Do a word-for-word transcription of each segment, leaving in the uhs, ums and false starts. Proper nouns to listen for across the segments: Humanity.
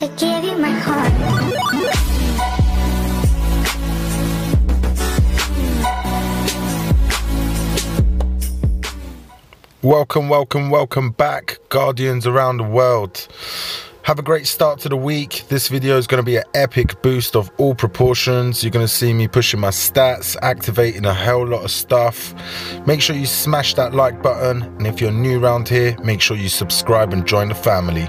I gave you my heart. Welcome, welcome, welcome back, Guardians around the world. Have a great start to the week. This video is going to be an epic boost of all proportions. You're going to see me pushing my stats, activating a hell lot of stuff. Make sure you smash that like button, and if you're new around here, make sure you subscribe and join the family.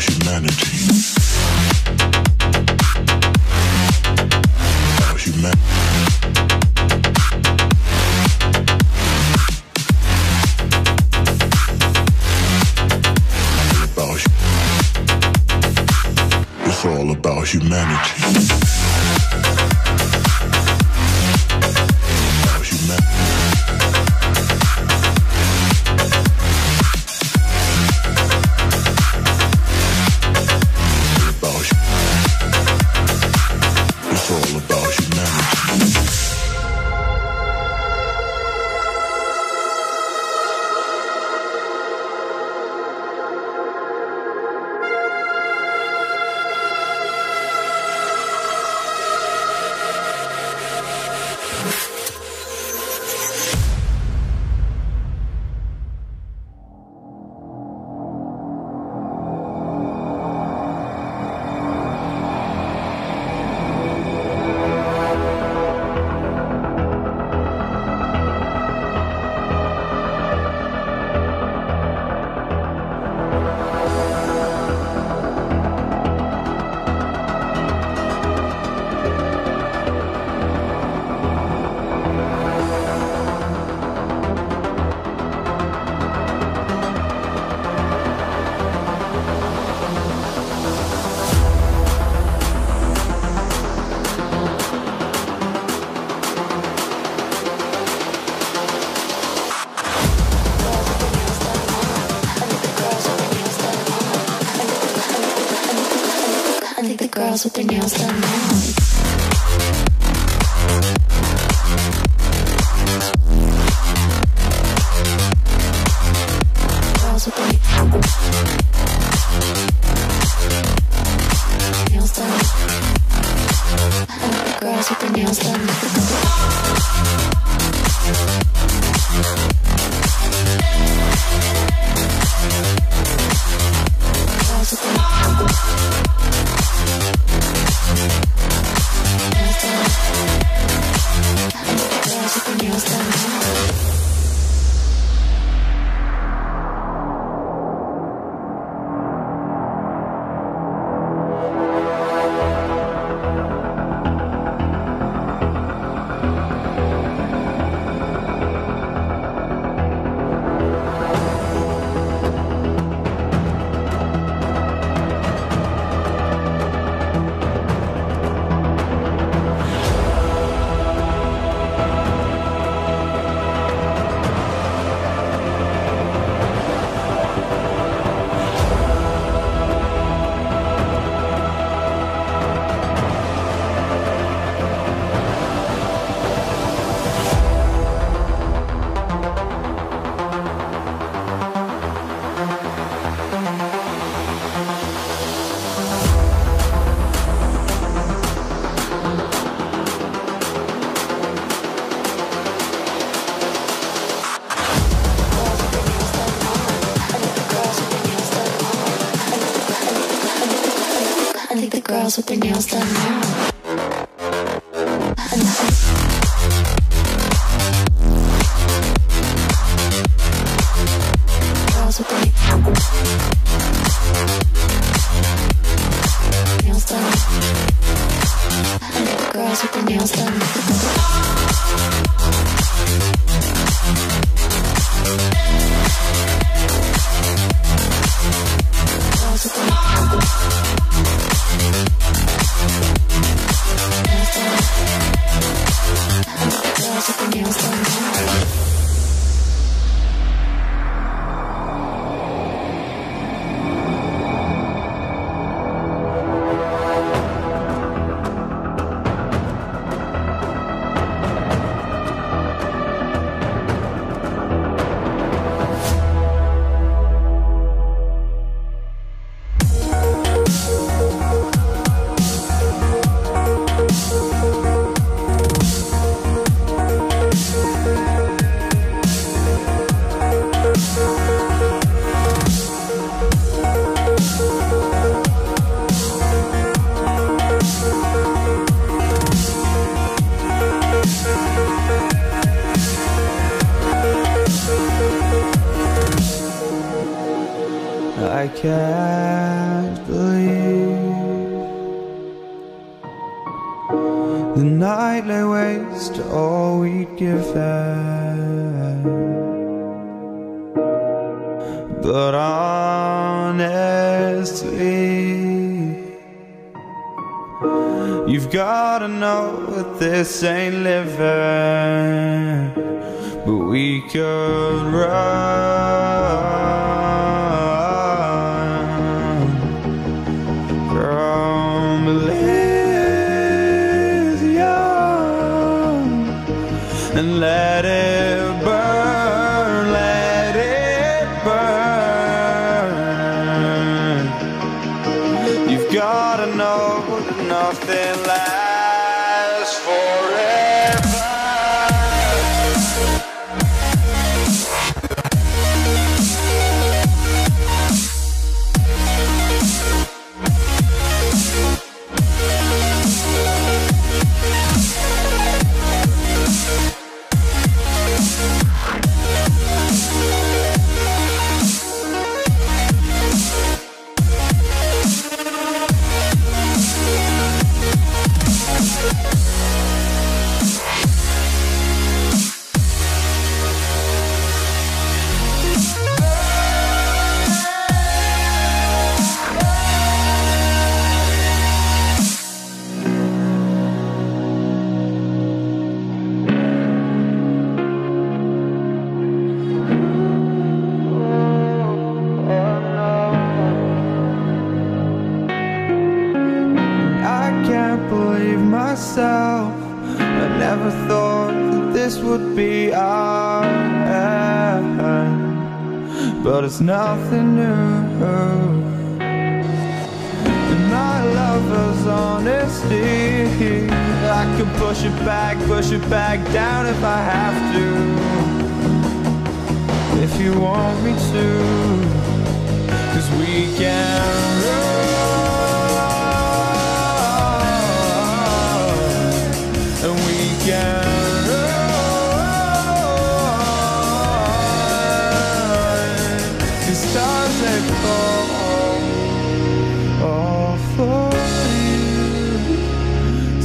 humanity. It's all about humanity. It's all about humanity. About humanity. About humanity. It's all about humanity. Girls with their nails done now. girls with their nails done now. Girls with their nails done. And girls with their nails done. I can't believe the night lay waste to all we'd given. But honestly, you've gotta know that this ain't living. But we could run. And let it burn, let it burn. You've gotta know nothing lasts forever. Myself, I never thought that this would be our end, but it's nothing new. And my lover's honesty, I could push it back, push it back down if I have to, if you want me to, 'cause we can run.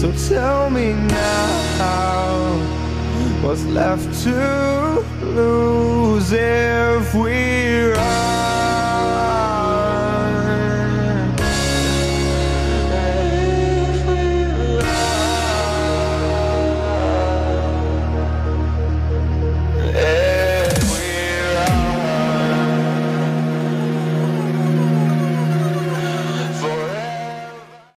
So tell me now, what's left to lose?